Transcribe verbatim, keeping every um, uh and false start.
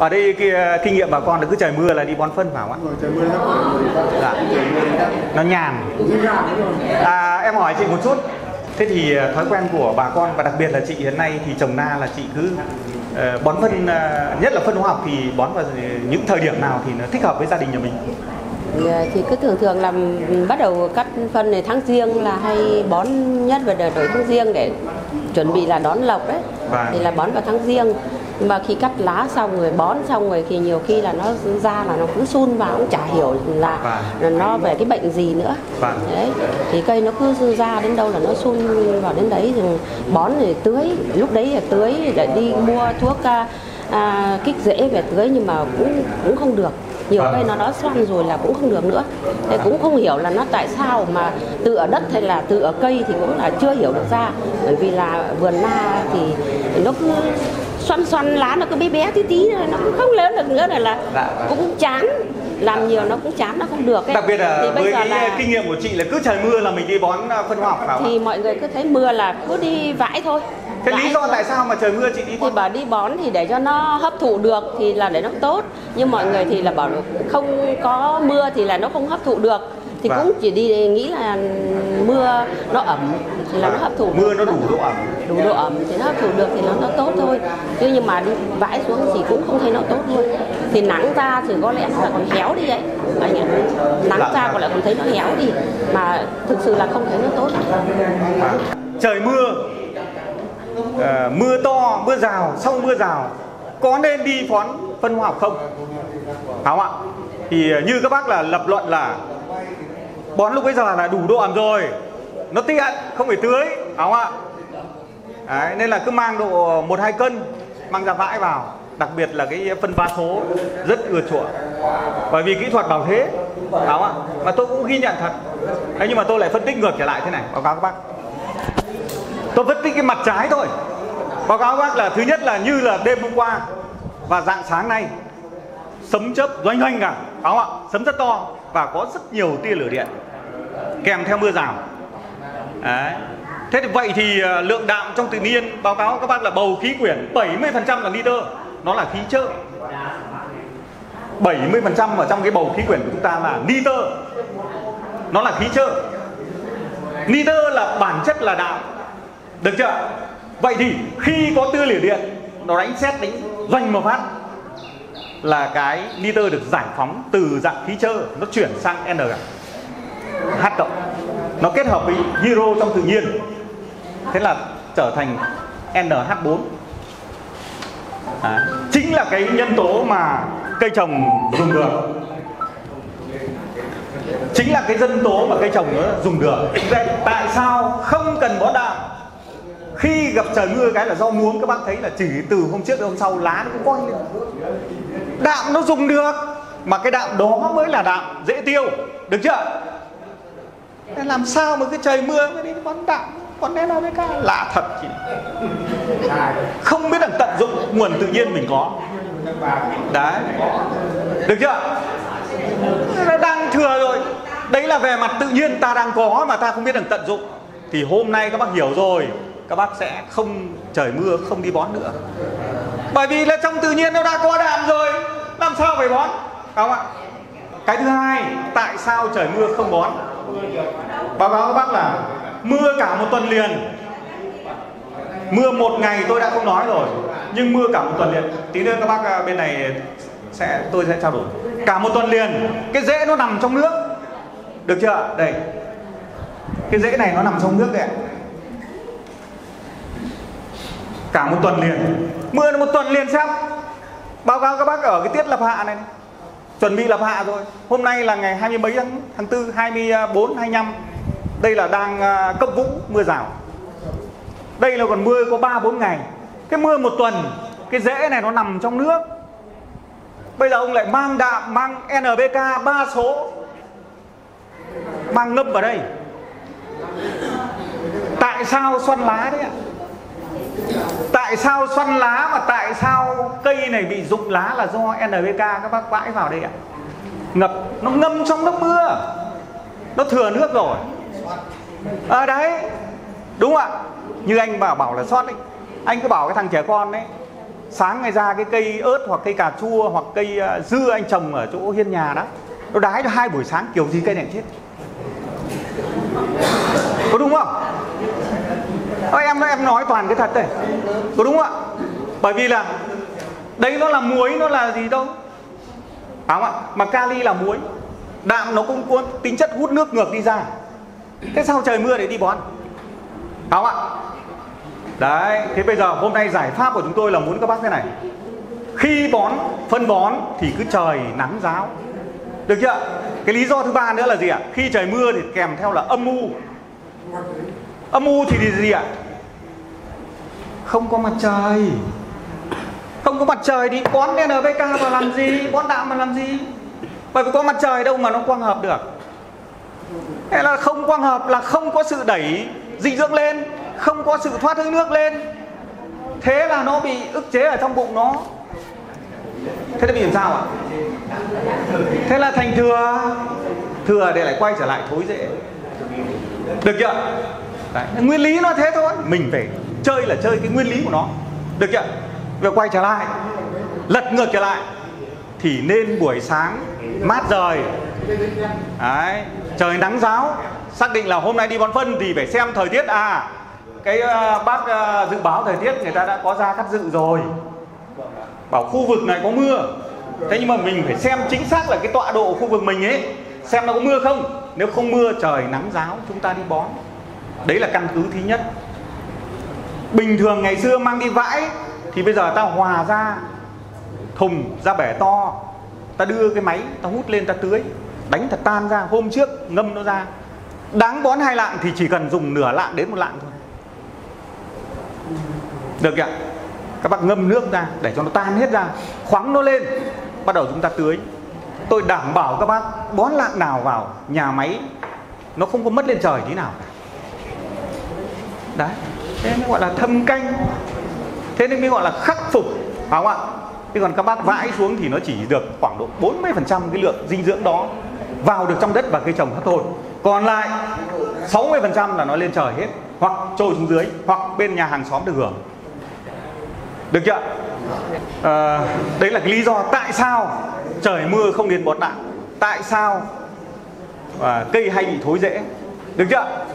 Ở đây kia, kinh nghiệm bà con là cứ trời mưa là đi bón phân vào ạ. Dạ. Nó nhàn. À, em hỏi chị một chút. Thế thì thói quen của bà con và đặc biệt là chị hiện nay thì trồng na là chị cứ uh, bón phân, uh, nhất là phân hóa học thì bón vào những thời điểm nào thì nó thích hợp với gia đình nhà mình? Thì cứ thường thường làm bắt đầu cắt phân này tháng giêng là hay bón, nhất và đợi tháng giêng để chuẩn bị là đón lộc đấy. Và... thì là bón vào tháng giêng. Nhưng mà khi cắt lá xong rồi bón xong rồi thì nhiều khi là nó ra là nó cũng sun vào, cũng chả hiểu là và... nó về cái bệnh gì nữa. Và... đấy. Thì cây nó cứ ra đến đâu là nó sun vào đến đấy, rồi bón rồi tưới, lúc đấy là tưới để đi mua thuốc à, à, kích rễ về tưới nhưng mà cũng cũng không được. Nhiều cây nó đã xoăn rồi là cũng không được nữa. Thế cũng không hiểu là nó tại sao mà tự ở đất hay là tự ở cây thì cũng là chưa hiểu được ra. Bởi vì là vườn na thì nó cứ xoăn xoăn lá nó cứ bé bé tí tí, nó cũng không lớn được nữa, này là cũng chán. Làm nhiều nó cũng chán, nó không được ấy. Đặc biệt là thì bây với giờ cái là... kinh nghiệm của chị là cứ trời mưa là mình đi bón phân hóa học vào. Thì mọi người cứ thấy mưa là cứ đi vãi thôi. Cái lý do tại sao mà trời mưa chị đi bón? Thì bảo đi bón thì để cho nó hấp thụ được thì là để nó tốt. Nhưng mọi người thì là bảo không có mưa thì là nó không hấp thụ được. Thì và... cũng chỉ đi nghĩ là mưa nó ẩm thì là và... nó hấp thụ. Mưa nó đủ độ ẩm. Đủ độ ẩm thì nó hấp thụ được thì nó, nó tốt thôi. Chứ nhưng mà đi vãi xuống thì cũng không thấy nó tốt luôn. Thì nắng ra thì có lẽ nó còn héo đi đấy. Anh ạ. Nắng Lạ. ra có lẽ còn thấy nó héo đi. Mà thực sự là không thấy nó tốt. À. Trời mưa. À, mưa to, mưa rào, sau mưa rào có nên đi bón phân hóa học không? Không ạ. Thì như các bác là lập luận là bón lúc bây giờ là đủ độ ẩm rồi, nó tiện, không phải tưới, không ạ. Đấy, nên là cứ mang độ một hai cân mang ra vãi vào, đặc biệt là cái phân va số rất ưa chuộng, bởi vì kỹ thuật bảo thế, không ạ. Mà tôi cũng ghi nhận thật. Đấy, nhưng mà tôi lại phân tích ngược trở lại thế này, báo cáo các bác. Tôi phân tích cái mặt trái thôi. Báo cáo các bác là thứ nhất là như là đêm hôm qua và rạng sáng nay sấm chớp oanh oanh cả, không ạ, sấm rất to và có rất nhiều tia lửa điện kèm theo mưa rào. Đấy. Thế thì vậy thì lượng đạm trong tự nhiên, báo cáo các bác là bầu khí quyển bảy mươi phần trăm là nitơ, nó là khí chợ. bảy mươi phần trăm ở trong cái bầu khí quyển của chúng ta là nitơ, nó là khí chợ. Nitơ là bản chất là đạm, được chưa? Vậy thì khi có tia lửa điện nó đánh sét đánh doanh một phát là cái nitơ được giải phóng từ dạng khí trơ, nó chuyển sang N H cộng, nó kết hợp với hiro trong tự nhiên, thế là trở thành N H bốn. À, chính là cái nhân tố mà cây trồng dùng được, chính là cái dân tố mà cây trồng nó dùng được. Vậy tại sao không cần bón đạm? Khi gặp trời mưa cái là rau muống, các bác thấy là chỉ từ hôm trước đến hôm sau lá nó cũng quay lên. Đạm nó dùng được, mà cái đạm đó mới là đạm dễ tiêu, được chưa? Làm sao mà cứ trời mưa mới đi bón đạm, bón en pê ca là thật chị. Không biết là tận dụng nguồn tự nhiên mình có. Đấy, được chưa? Nó đang thừa rồi. Đấy là về mặt tự nhiên ta đang có mà ta không biết là tận dụng. Thì hôm nay các bác hiểu rồi, các bác sẽ không trời mưa không đi bón nữa, bởi vì là trong tự nhiên nó đã có đạm rồi, làm sao phải bón, không ạ? Cái thứ hai, tại sao trời mưa không bón? Báo cáo các bác là mưa cả một tuần liền, mưa một ngày tôi đã không nói rồi, nhưng mưa cả một tuần liền, tí nữa các bác bên này sẽ tôi sẽ trao đổi cả một tuần liền. Cái rễ nó nằm trong nước, được chưa? Đây, cái rễ này nó nằm trong nước đấy. Cả một tuần liền, mưa một tuần liền xem. Báo cáo các bác ở cái tiết lập hạ này, này, chuẩn bị lập hạ rồi. Hôm nay là ngày hai mươi mấy tháng, tháng tư, hai mươi tư, hai mươi lăm. Đây là đang cấp vũ mưa rào. Đây là còn mưa có ba bốn ngày. Cái mưa một tuần, cái rễ này nó nằm trong nước. Bây giờ ông lại mang đạm, mang en pê ca ba số, mang ngâm vào đây. Tại sao xoăn lá đấy ạ? Tại sao xoăn lá mà tại sao cây này bị rụng lá là do en pê ca các bác vãi vào đây ạ? Ngập, nó ngâm trong nước mưa, nó thừa nước rồi. Ờ à, đấy, đúng ạ. Như anh bảo bảo là sót ấy. Anh cứ bảo cái thằng trẻ con đấy, sáng ngày ra cái cây ớt hoặc cây cà chua hoặc cây dưa anh trồng ở chỗ hiên nhà đó, nó đái cho hai buổi sáng kiểu gì cây này chết, có đúng không? Ôi, em em nói toàn cái thật đấy, có đúng không ạ? Bởi vì là đấy nó là muối, nó là gì đâu, phải không ạ? Mà kali là muối, đạm nó cũng có tính chất hút nước ngược đi ra. Thế sao trời mưa để đi bón, phải không ạ? Đấy, thế bây giờ hôm nay giải pháp của chúng tôi là muốn các bác thế này: khi bón, phân bón thì cứ trời nắng ráo, được chưa? Cái lý do thứ ba nữa là gì ạ? Khi trời mưa thì kèm theo là âm u. Âm u thì gì ạ? Không có mặt trời. Không có mặt trời thì bón en pê ca mà làm gì, bón đạm mà làm gì? Bởi vì có mặt trời đâu mà nó quang hợp được. Thế là không quang hợp là không có sự đẩy dinh dưỡng lên, không có sự thoát hơi nước lên, thế là nó bị ức chế ở trong bụng nó. Thế nó bị làm sao ạ? Thế là thành thừa. Thừa để lại quay trở lại thối rễ, được chưa? Đấy, nguyên lý nó thế thôi, mình phải chơi là chơi cái nguyên lý của nó, được chưa? Việc quay trở lại, lật ngược trở lại thì nên buổi sáng mát rời. Đấy, trời nắng ráo, xác định là hôm nay đi bón phân thì phải xem thời tiết. À, cái uh, bác uh, dự báo thời tiết người ta đã có ra cắt dự rồi, bảo khu vực này có mưa. Thế nhưng mà mình phải xem chính xác là cái tọa độ khu vực mình ấy, xem nó có mưa không. Nếu không mưa, trời nắng ráo, chúng ta đi bón. Đấy là căn cứ thứ nhất. Bình thường ngày xưa mang đi vãi thì bây giờ ta hòa ra thùng, ra bể to, ta đưa cái máy, ta hút lên, ta tưới, đánh thật tan ra, hôm trước ngâm nó ra. Đáng bón hai lạng thì chỉ cần dùng nửa lạng đến một lạng thôi, được kìa. Các bác ngâm nước ra để cho nó tan hết ra, khoáng nó lên, bắt đầu chúng ta tưới. Tôi đảm bảo các bác bón lạng nào vào nhà máy nó không có mất lên trời tí nào cả. Đấy, thế mới gọi là thâm canh, thế nên mới gọi là khắc phục, phải không ạ? Thế còn các bác vãi xuống thì nó chỉ được khoảng độ bốn mươi phần trăm cái lượng dinh dưỡng đó vào được trong đất và cây trồng hấp thôi. Còn lại sáu mươi phần trăm là nó lên trời hết, hoặc trôi xuống dưới, hoặc bên nhà hàng xóm được hưởng, được chưa? À, đấy là cái lý do tại sao trời mưa không nên bón đạm, tại sao à, cây hay bị thối rễ, được chưa?